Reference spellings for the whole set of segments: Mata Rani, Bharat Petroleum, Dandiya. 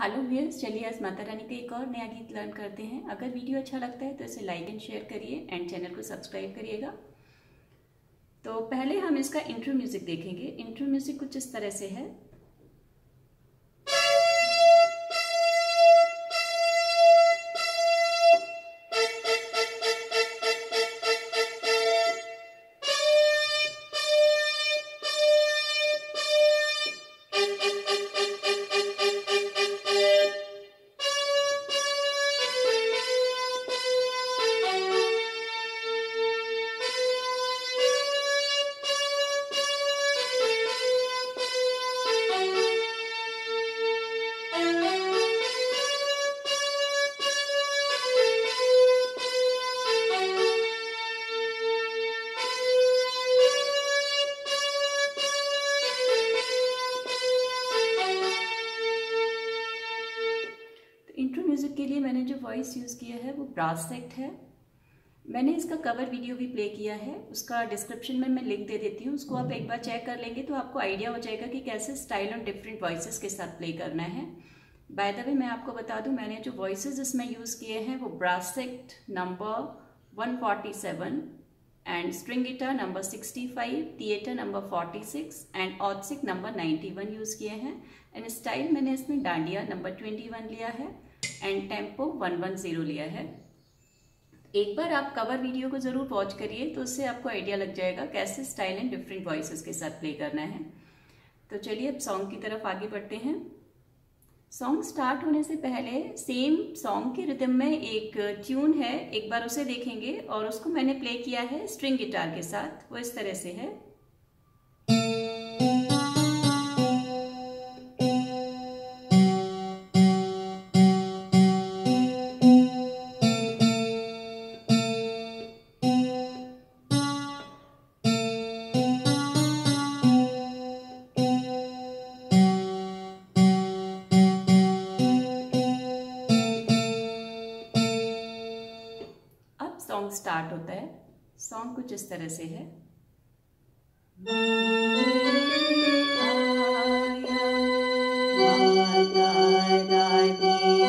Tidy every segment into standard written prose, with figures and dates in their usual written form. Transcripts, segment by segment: Hello viewers, चलिए आज माता रानी का एक और नया गीत लर्न करते हैं। अगर वीडियो अच्छा लगता है तो इसे लाइक एंड शेयर करिए एंड चैनल को सब्सक्राइब करिएगा। तो पहले हम इसका इंट्रो म्यूजिक देखेंगे। इंट्रो म्यूजिक कुछ इस तरह से है। इंट्रो म्यूज़िक के लिए मैंने जो वॉइस यूज़ किया है वो ब्रास सेक्ट है। मैंने इसका कवर वीडियो भी प्ले किया है, उसका डिस्क्रिप्शन में मैं लिंक दे देती हूँ। उसको आप एक बार चेक कर लेंगे तो आपको आइडिया हो जाएगा कि कैसे स्टाइल और डिफरेंट वॉइसेस के साथ प्ले करना है। बाय द वे मैं आपको बता दूँ, मैंने जो वॉइसेस इसमें यूज़ किए हैं वो brass sect number 147 and string guitar number 65, theatre number 46 and ऑथसिक नंबर 91 यूज़ किए हैं। एंड स्टाइल मैंने इसमें डांडिया नंबर 21 लिया है एंड टेम्पो 110 लिया है। एक बार आप कवर वीडियो को ज़रूर वॉच करिए तो उससे आपको आइडिया लग जाएगा कैसे स्टाइल एंड डिफरेंट वॉइसेस के साथ प्ले करना है। तो चलिए अब सॉन्ग की तरफ आगे बढ़ते हैं। सॉन्ग स्टार्ट होने से पहले सेम सॉन्ग के रिदम में एक ट्यून है, एक बार उसे देखेंगे। और उसको मैंने प्ले किया है स्ट्रिंग गिटार के साथ, वो इस तरह से है। सॉन्ग स्टार्ट होता है। सॉन्ग कुछ इस तरह से है। Mata Rani ke bhavan mein।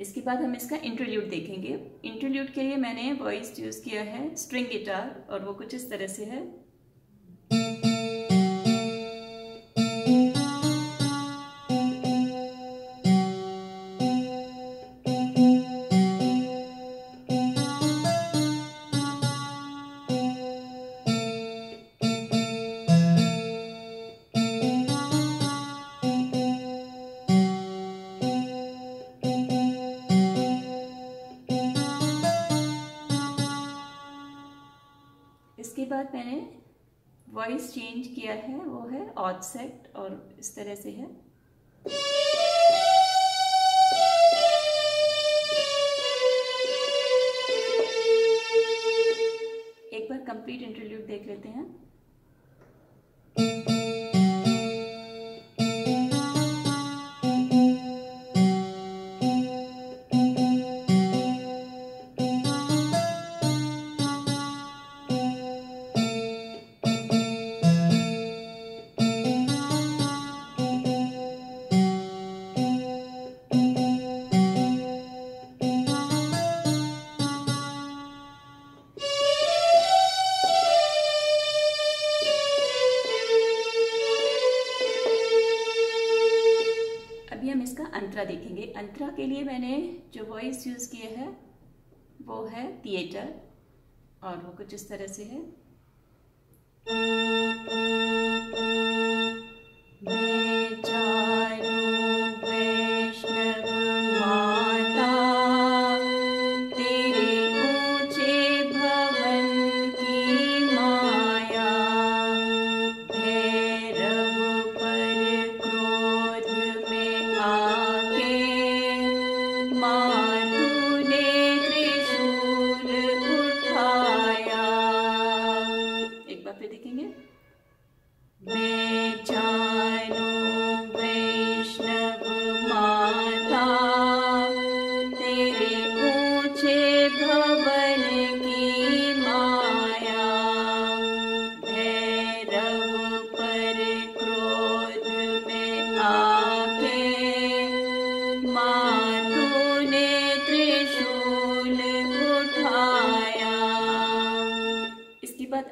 इसके बाद हम इसका इंटरल्यूड देखेंगे। इंटरल्यूड के लिए मैंने वॉइस यूज़ किया है स्ट्रिंग गिटार, और वो कुछ इस तरह से है। इसके बाद मैंने वॉइस चेंज किया है, वो है ऑड सेट, और इस तरह से है। एक बार कंप्लीट इंटरल्यूड देख लेते हैं। हम इसका अंतरा देखेंगे। अंतरा के लिए मैंने जो वॉइस यूज़ किया है वो है थिएटर, और वो कुछ इस तरह से है।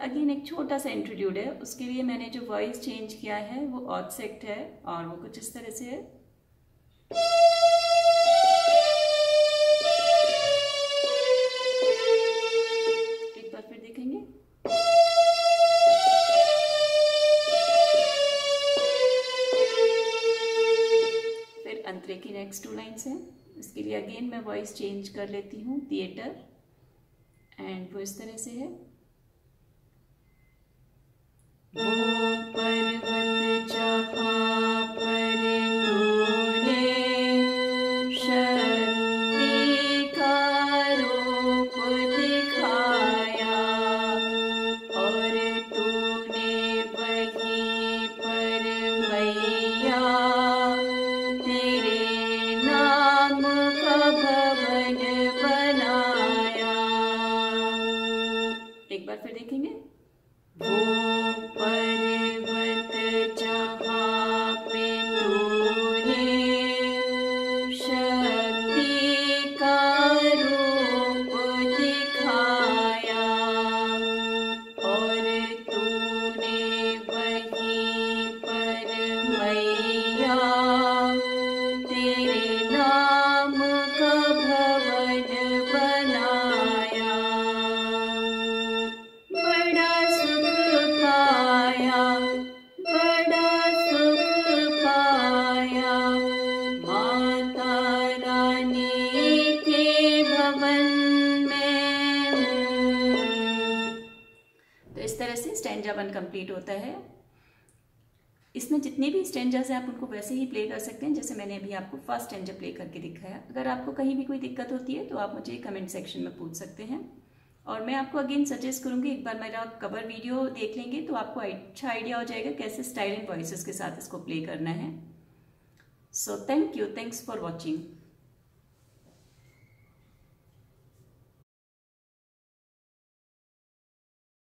अगेन एक छोटा सा इंट्रोड्यूड है, उसके लिए मैंने जो वॉइस चेंज किया है वो ऑड सेट है, और वो कुछ इस तरह से है। एक बार फिर देखेंगे। फिर अंतरे की नेक्स्ट 2 लाइन्स हैं, उसके लिए अगेन मैं वॉइस चेंज कर लेती हूँ थिएटर, एंड वो इस तरह से है। एक बार फिर देखेंगे। स्टैंजा 1 कंप्लीट होता है। इसमें जितने भी स्टैंजाज हैं आप उनको वैसे ही प्ले कर सकते हैं जैसे मैंने अभी आपको फर्स्ट स्टैंजा प्ले करके दिखाया। अगर आपको कहीं भी कोई दिक्कत होती है तो आप मुझे कमेंट सेक्शन में पूछ सकते हैं, और मैं आपको अगेन सजेस्ट करूंगी एक बार मेरा कवर वीडियो देख लेंगे तो आपको अच्छा आइडिया हो जाएगा कैसे स्टाइल एंड वॉइसेस के साथ इसको प्ले करना है। So thanks for watching.